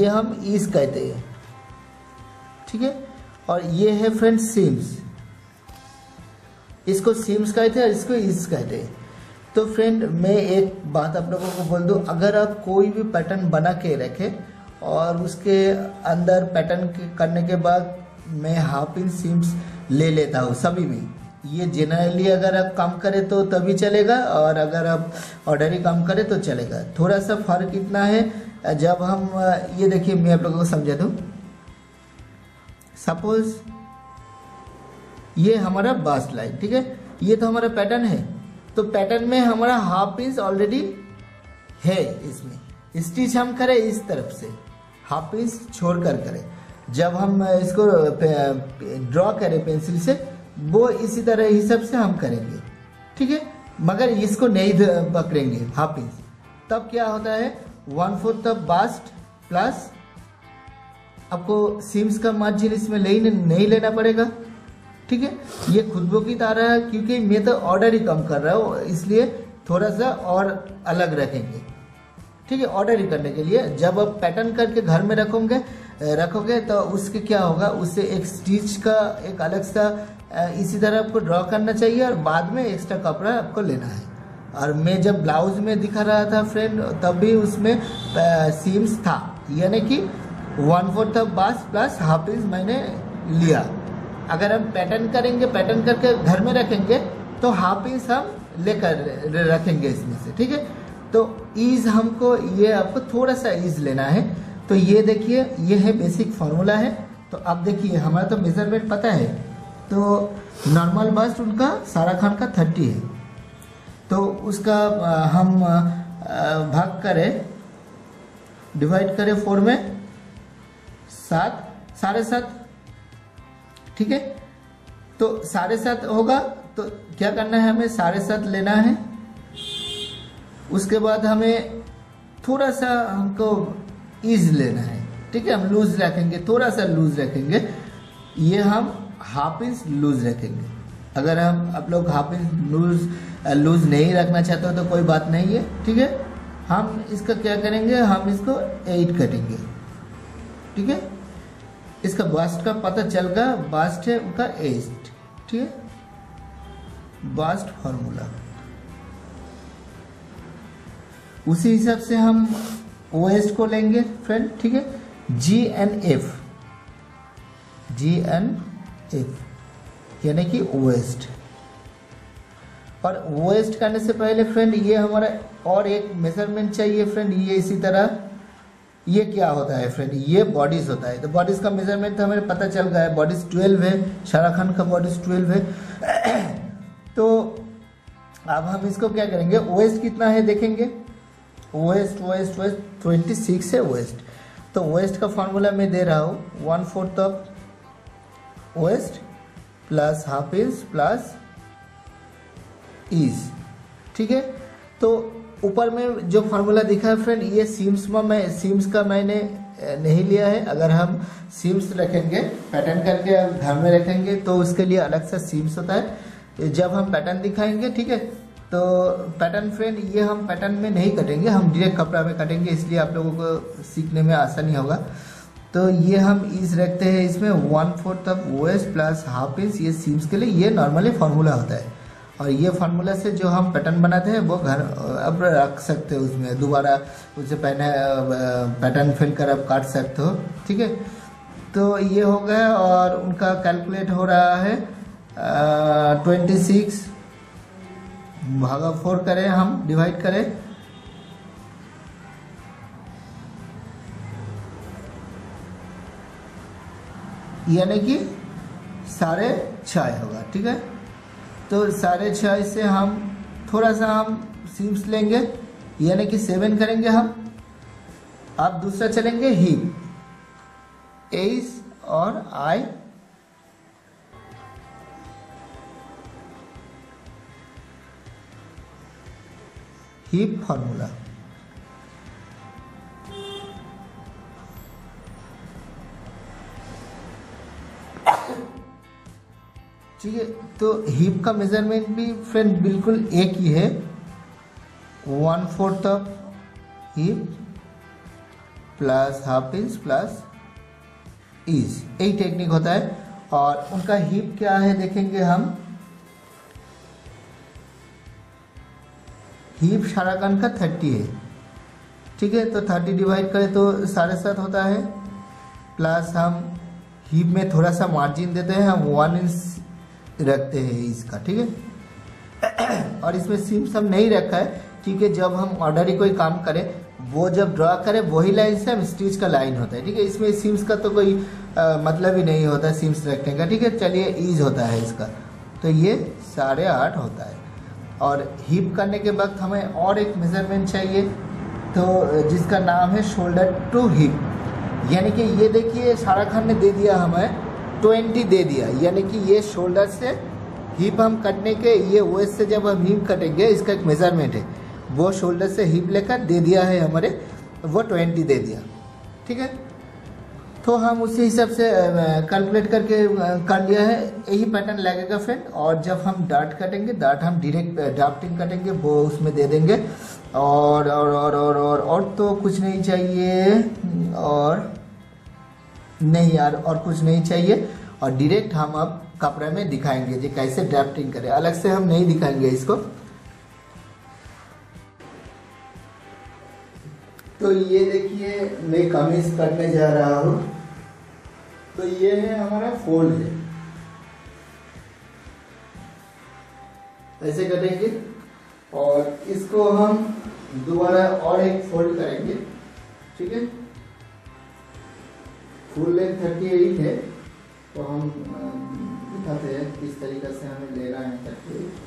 ये हम ईज कहते हैं, ठीक है। और ये है फ्रेंड्स सिम्स, इसको सिम्स कहते हैं और इसको ईज कहते हैं। तो फ्रेंड मैं एक बात आप लोगों को बोल दूं, अगर आप कोई भी पैटर्न बना के रखें और उसके अंदर पैटर्न करने के बाद मैं हाफ इंच सिम्स ले लेता हूँ सभी में। ये जनरली अगर आप काम करें तो तभी चलेगा, और अगर आप ऑर्डरी काम करें तो चलेगा। थोड़ा सा फर्क इतना है, जब हम ये देखिए मैं आप लोगों को समझा दूँ। सपोज ये हमारा बास लाइन, ठीक है, ये तो हमारा पैटर्न है। तो पैटर्न में हमारा हाफ इंच ऑलरेडी है, इसमें स्टिच हम करें इस तरफ से हाफ इंच छोड़ कर करें। जब हम इसको ड्रॉ करें पेंसिल से वो इसी तरह हिसाब से हम करेंगे, ठीक है। मगर इसको नहीं पकड़ेंगे हाफ इंच, तब क्या होता है 1/4 ऑफ बास्ट प्लस आपको सीम्स का मार्जिन इसमें नहीं लेना पड़ेगा, ठीक है। ये खुद की तरह है, क्योंकि मैं तो ऑर्डर ही कम कर रहा हूँ इसलिए थोड़ा सा और अलग रखेंगे, ठीक है। ऑर्डर ही करने के लिए जब आप पैटर्न करके घर में रखोगे तो उसके क्या होगा, उससे एक स्टिच का एक अलग सा इसी तरह आपको ड्रॉ करना चाहिए और बाद में एक्स्ट्रा कपड़ा आपको लेना है। और मैं जब ब्लाउज में दिखा रहा था फ्रेंड तब भी उसमें सीम्स था, यानी कि 1/4 of bust plus half inch मैंने लिया। अगर हम पैटर्न करेंगे, पैटर्न करके घर में रखेंगे तो हाफ इंच हम लेकर रखेंगे इसमें से, ठीक है। तो ईज हमको ये आपको थोड़ा सा ईज लेना है। तो ये देखिए ये है बेसिक फार्मूला है। तो अब देखिए हमारा तो मेजरमेंट पता है, तो नॉर्मल बस्ट उनका सारा खान का 30 है, तो उसका हम भाग करें, डिवाइड करें 4 में 7.5, ठीक है। तो 7.5 होगा, तो क्या करना है हमें 7.5 लेना है। उसके बाद हमें थोड़ा सा हमको ईज लेना है, ठीक है। हम लूज रखेंगे, थोड़ा सा लूज रखेंगे, ये हम हाफ इंच लूज रखेंगे। अगर हम आप लोग हाफ इंच लूज नहीं रखना चाहते हो तो कोई बात नहीं है, ठीक है। हम इसका क्या करेंगे, हम इसको 8 कटेंगे, ठीक है। इसका बास्ट का पता चल गया, बास्ट है उनका 8, ठीक है। बास्ट फॉर्मूला उसी हिसाब से हम वेस्ट को लेंगे फ्रेंड, ठीक है। G एंड F यानी कि वेस्ट। और वेस्ट करने से पहले फ्रेंड ये हमारा और एक मेजरमेंट चाहिए फ्रेंड। ये इसी तरह ये क्या होता है फ्रेंड, ये बॉडीज होता है। तो बॉडीज का मेजरमेंट तो हमें पता चल गया है, बॉडीज 12 है, शाहरुख खान का बॉडीज 12 है। तो अब हम इसको क्या करेंगे, वेस्ट कितना है देखेंगे। वेस्ट 26 है वेस्ट। तो वेस्ट का फॉर्मूला मैं दे रहा हूँ 1/4 of waist plus half inch plus ease, ठीक है। तो ऊपर में जो फार्मूला दिखा है फ्रेंड ये सीम्स में सीम्स का मैंने नहीं लिया है। अगर हम सीम्स रखेंगे पैटर्न करके घर में रखेंगे तो उसके लिए अलग सा सीम्स होता है। जब हम पैटर्न दिखाएंगे, ठीक है, तो पैटर्न फ्रेंड ये हम पैटर्न में नहीं कटेंगे, हम डायरेक्ट कपड़ा में कटेंगे, इसलिए आप लोगों को सीखने में आसानी होगा। तो ये हम ईज रखते हैं इसमें 1/4 of waist plus half inch, ये सीम्स के लिए ये नॉर्मली फार्मूला होता है। और ये फार्मूला से जो हम पैटर्न बनाते हैं वो घर आप रख सकते हो, उसमें दोबारा उसे पैटर्न फिल कर आप काट सकते हो, ठीक है। तो ये हो गया और उनका कैलकुलेट हो रहा है 26 भागा 4 करें, हम डिवाइड करें, यानी कि 6.5 होगा, ठीक है। तो 6.5 से हम थोड़ा सा हम सीम्स लेंगे, यानी कि 7 करेंगे हम। अब दूसरा चलेंगे हिप, एज और आई, हिप फॉर्मूला। ठीक है, तो हिप का मेजरमेंट भी फ्रेंड बिल्कुल एक ही है, 1/4 of hip plus half inch plus ease, यही टेक्निक होता है। और उनका हीप क्या है देखेंगे हम, हीप सारा गन का 30 है, ठीक है। तो 30 डिवाइड करें तो 7.5 होता है, प्लस हम हीप में थोड़ा सा मार्जिन देते हैं, हम 1 इंच रखते हैं इसका, ठीक है। और इसमें सीम सम नहीं रखा है क्योंकि जब हम ऑर्डर ही कोई काम करें वो जब ड्रा करें वही लाइन से हम स्टिच का लाइन होता है, ठीक है। इसमें सीम्स का तो कोई मतलब ही नहीं होता सीम्स रखने का, ठीक है। चलिए ईज होता है इसका, तो ये 8.5 होता है। और हीप करने के वक्त हमें और एक मेजरमेंट चाहिए, तो जिसका नाम है शोल्डर टू हीप, यानी कि ये देखिए सारा खान ने दे दिया हमें 20 दे दिया, यानी कि ये शोल्डर से हीप हम कटने के, ये वेस्ट से जब हम हीप कटेंगे इसका एक मेजरमेंट है, वो शोल्डर से हीप लेकर दे दिया है हमारे, वो 20 दे दिया, ठीक है। तो हम उसी हिसाब से कैलकुलेट करके कर लिया है, यही पैटर्न लगेगा फ्रेंड। और जब हम डार्ट कटेंगे, डार्ट हम डायरेक्ट ड्राफ्टिंग कटेंगे वो उसमें दे देंगे। और तो कुछ नहीं चाहिए, और नहीं यार और कुछ नहीं चाहिए। और डायरेक्ट हम अब कपड़े में दिखाएंगे जी कैसे ड्राफ्टिंग करें, अलग से हम नहीं दिखाएंगे इसको। तो ये देखिए मैं कमीज करने जा रहा हूँ, तो ये है हमारा फोल्ड है, ऐसे करेंगे। और इसको हम दोबारा और एक फोल्ड करेंगे, ठीक है। फुल लेंथ 38 है, तो हम दिखाते हैं किस तरीके से हमें ले रहा है 38।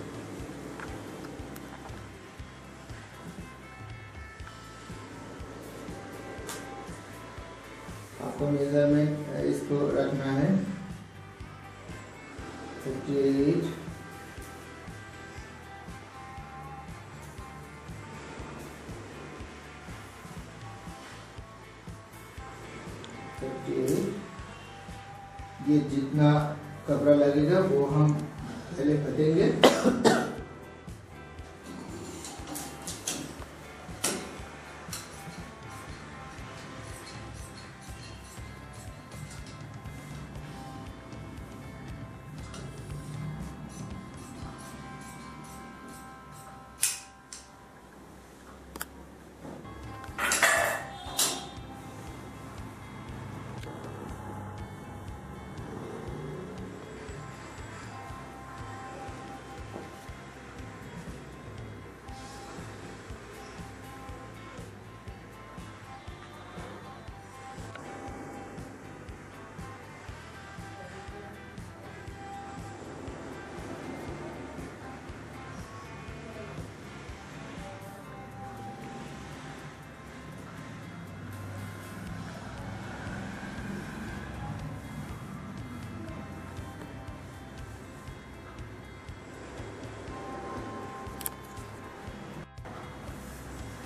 आपको मेजरमेंट इसको रखना है 58, ये जितना कपड़ा लगेगा वो हम पहले कटेंगे।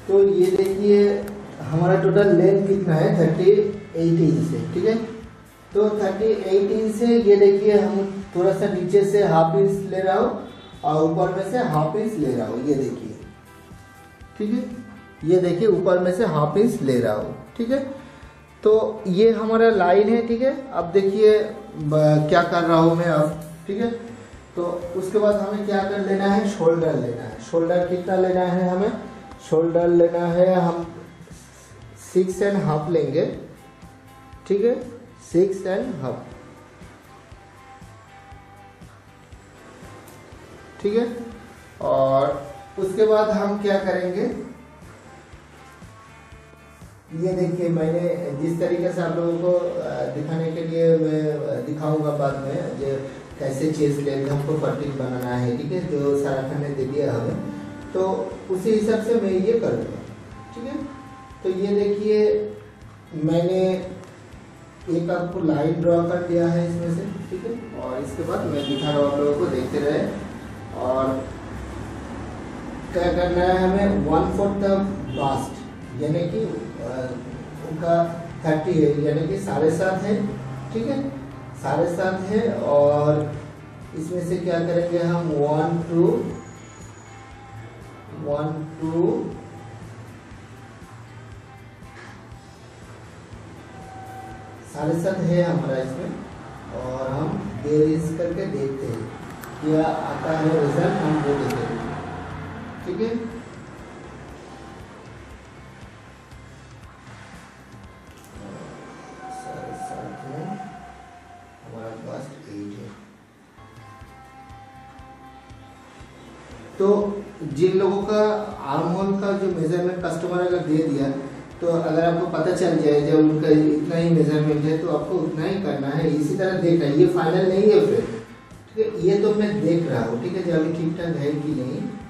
तो ये देखिए हमारा टोटल लेंथ कितना है 38 इंच है, ठीक है। तो 38 इंच से ये देखिए हम थोड़ा सा नीचे से हाफ इंच ले रहा हूँ और ऊपर में से हाफ इंच ले रहा हूँ, ये देखिए, ठीक है। ये देखिए ऊपर में से हाफ इंच ले रहा हूँ, ठीक है। तो ये हमारा लाइन है, ठीक है। अब देखिए क्या कर रहा हूँ मैं अब, ठीक है। तो उसके बाद हमें क्या कर लेना है, शोल्डर लेना है। शोल्डर कितना लेना है हमें, शोल्डर लेना है हम 6.5 लेंगे, ठीक है। 6.5, ठीक है। और उसके बाद हम क्या करेंगे, ये देखिए मैंने जिस तरीके से आप लोगों को दिखाने के लिए मैं दिखाऊंगा बाद में जो कैसे चेस्ट लेंथ हमको परफेक्ट बनाना है, ठीक है, जो सारा खाने दे दिया हमें, तो उसी हिसाब से मैं ये करूँगा, ठीक है। तो ये देखिए मैंने एक आपको लाइन ड्रॉ कर दिया है इसमें से, ठीक है। और इसके बाद मैं दिखा रहा हूँ आप लोगों को, देखते रहे। और क्या करना है हमें 1/4 बास्ट, यानी कि उनका 30 है, यानी कि 7.5 है, ठीक है। 7.5 है और इसमें से क्या करेंगे हम 1, 2, 7.5 है हमारा इसमें, और हम डेरिज करके देखते हैं क्या आता है रिजल्ट, हम वो देखेंगे। ठीक है, हमारा पास 8 है। तो जिन लोगों का आर्म होल का जो मेजरमेंट कस्टमर अगर दे दिया, तो अगर आपको पता चल जाए जब उनका इतना ही मेजरमेंट है तो आपको उतना ही करना है। इसी तरह देख रहा है, ये फाइनल नहीं है फिर, ठीक है, ये तो मैं देख रहा हूँ, ठीक है, जो अभी ठीक ठाक है कि नहीं।